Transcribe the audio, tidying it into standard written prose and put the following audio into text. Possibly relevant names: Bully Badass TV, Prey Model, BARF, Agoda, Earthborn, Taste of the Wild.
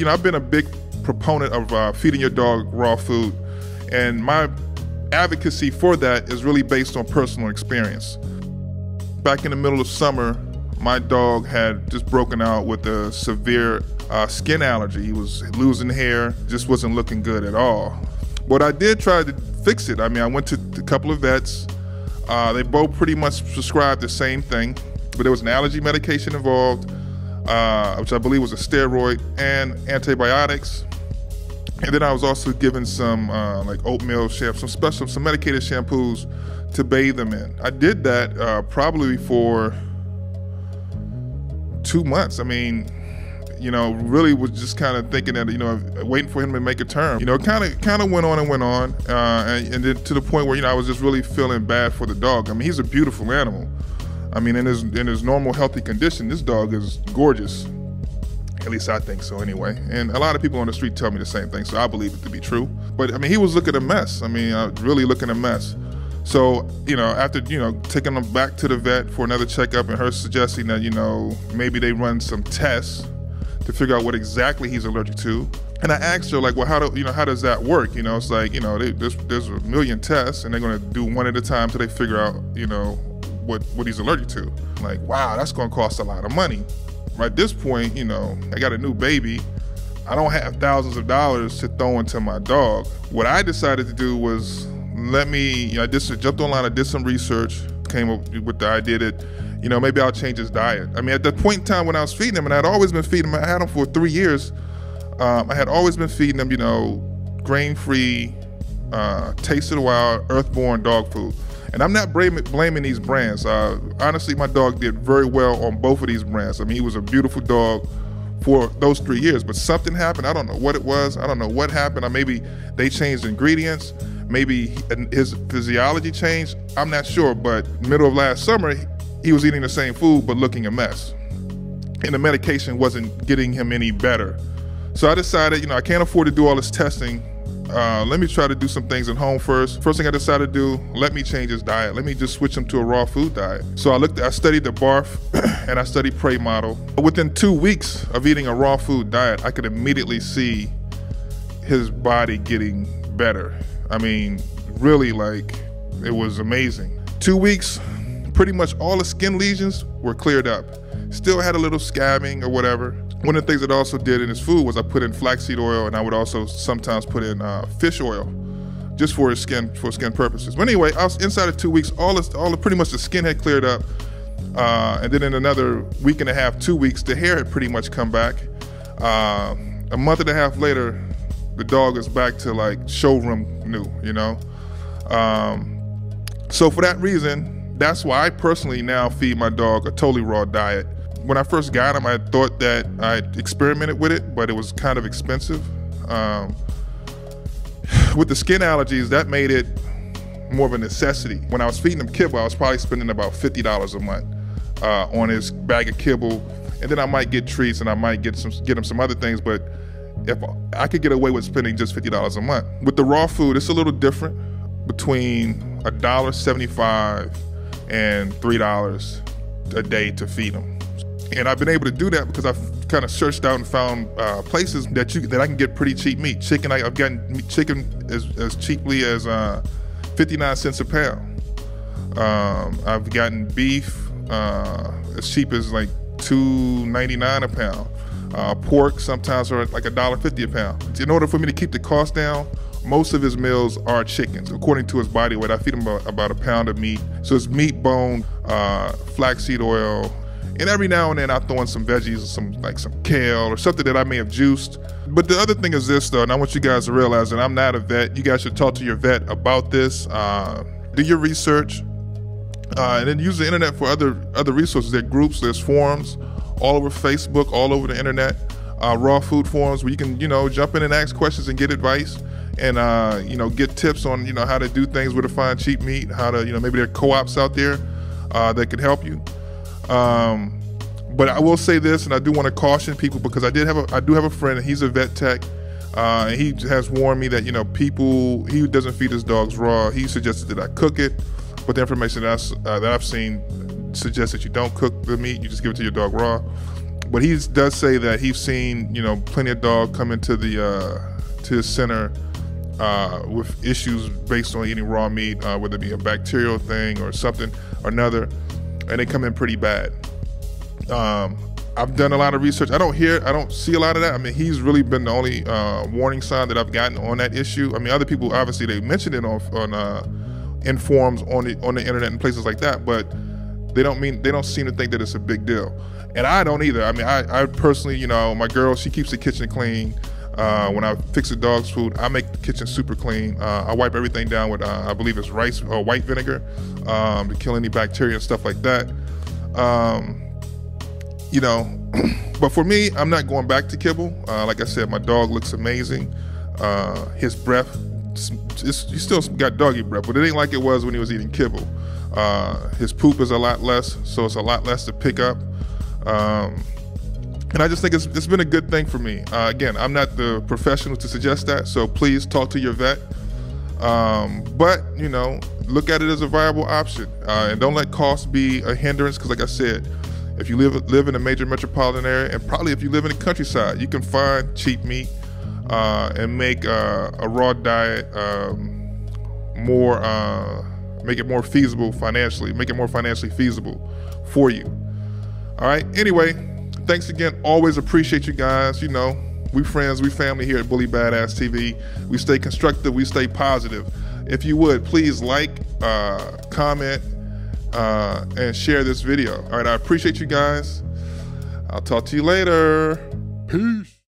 you know, I've been a big proponent of feeding your dog raw food, and my advocacy for that is really based on personal experience. Back in the middle of summer, my dog had just broken out with a severe skin allergy. He was losing hair, just wasn't looking good at all. But I did try to fix it. I mean, I went to a couple of vets. They both pretty much prescribed the same thing, but there was an allergy medication involved, which I believe was a steroid, and antibiotics. And then I was also given some like oatmeal shampoo, some medicated shampoos to bathe them in. I did that probably for 2 months. I mean, you know, really was just kind of thinking that, you know, waiting for him to make a turn. You know, it kind of went on and went on, and then to the point where, you know, I was just really feeling bad for the dog. I mean, he's a beautiful animal. I mean, in his normal healthy condition, this dog is gorgeous. At least I think so anyway. And a lot of people on the street tell me the same thing, so I believe it to be true. But I mean, he was looking a mess. I mean, really looking a mess. So, you know, after, you know, taking him back to the vet for another checkup and her suggesting that, you know, maybe they run some tests to figure out what exactly he's allergic to. And I asked her, like, well, how does that work? You know, it's like, you know, there's a million tests and they're gonna do one at a time till they figure out, you know, what he's allergic to. I'm like, wow, that's gonna cost a lot of money. At this point, you know, I got a new baby. I don't have thousands of dollars to throw into my dog. What I decided to do was you know, I just jumped online, I did some research, came up with the idea that, you know, maybe I'll change his diet. I mean, at the point in time when I was feeding him, and I'd always been feeding him, I had him for 3 years. I had always been feeding him, you know, grain-free, Taste of the Wild, Earthborn dog food. And I'm not blaming these brands. Honestly, my dog did very well on both of these brands. I mean, he was a beautiful dog for those 3 years, but something happened. I don't know what it was. I don't know what happened. Or maybe they changed ingredients. Maybe his physiology changed. I'm not sure, but middle of last summer, he was eating the same food, but looking a mess. And the medication wasn't getting him any better. So I decided, you know, I can't afford to do all this testing. Let me try to do some things at home first. First thing I decided to do, let me change his diet. Let me just switch him to a raw food diet. So I studied the BARF and I studied Prey Model. But within 2 weeks of eating a raw food diet, I could immediately see his body getting better. I mean, really, like, it was amazing. 2 weeks, pretty much all the skin lesions were cleared up. Still had a little scabbing or whatever. One of the things that I also did in his food was I put in flaxseed oil, and I would also sometimes put in fish oil, just for his skin, for skin purposes. But anyway, I was, inside of 2 weeks, pretty much the skin had cleared up, and then in another week and a half, 2 weeks, the hair had pretty much come back. A month and a half later, the dog is back to like showroom new, you know. So for that reason, that's why I personally now feed my dog a totally raw diet. When I first got him, I thought that I experimented with it, but it was kind of expensive. With the skin allergies, that made it more of a necessity. When I was feeding him kibble, I was probably spending about $50 a month on his bag of kibble, and then I might get treats and I might get him some other things. But if I could get away with spending just $50 a month, with the raw food, it's a little different, between $1.75 and $3 a day to feed him. And I've been able to do that because I've kind of searched out and found places that I can get pretty cheap meat. Chicken, I've gotten chicken as cheaply as 59 cents a pound. I've gotten beef as cheap as like $2.99 a pound. Pork sometimes are like $1.50 a pound. In order for me to keep the cost down, most of his meals are chickens. According to his body weight, I feed him about a pound of meat. So it's meat, bone, flaxseed oil, and every now and then I throw in some veggies, or some kale or something that I may have juiced. But the other thing is this, though, and I want you guys to realize that I'm not a vet. You guys should talk to your vet about this. Do your research, and then use the internet for other resources. There are groups, there's forums, all over Facebook, all over the internet, raw food forums where you can, you know, jump in and ask questions and get advice, and you know, get tips on, you know, how to do things, where to find cheap meat, how to, you know, maybe there are co-ops out there that could help you. But I will say this, and I do want to caution people, because I do have a friend, and he's a vet tech, and he has warned me that, you know, he doesn't feed his dogs raw. He suggested that I cook it, but the information that I've seen suggests that you don't cook the meat, you just give it to your dog raw. But he does say that he's seen, you know, plenty of dogs come into the to his center with issues based on eating raw meat, whether it be a bacterial thing or something or another, and they come in pretty bad. I've done a lot of research. I don't see a lot of that. I mean, he's really been the only warning sign that I've gotten on that issue. I mean, other people obviously they mentioned it in forums on the internet and places like that, but they don't seem to think that it's a big deal. And I don't either. I mean, I personally, you know, my girl, she keeps the kitchen clean. When I fix the dog's food, I make the kitchen super clean. I wipe everything down with, I believe it's rice or white vinegar, to kill any bacteria and stuff like that. You know, but for me, I'm not going back to kibble. Like I said, my dog looks amazing. His breath, he still got doggy breath, but it ain't like it was when he was eating kibble. His poop is a lot less, so it's a lot less to pick up. And I just think it's been a good thing for me. Again, I'm not the professional to suggest that, so please talk to your vet. But, you know, look at it as a viable option. And don't let cost be a hindrance, because like I said, if you live in a major metropolitan area, and probably if you live in the countryside, you can find cheap meat and make a raw diet make it more feasible financially, make it more financially feasible for you. All right, anyway, thanks again. Always appreciate you guys. You know, we friends, we family here at Bully Badass TV. We stay constructive, we stay positive. If you would, please like, comment, and share this video. All right, I appreciate you guys. I'll talk to you later. Peace.